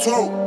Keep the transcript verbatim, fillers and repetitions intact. too.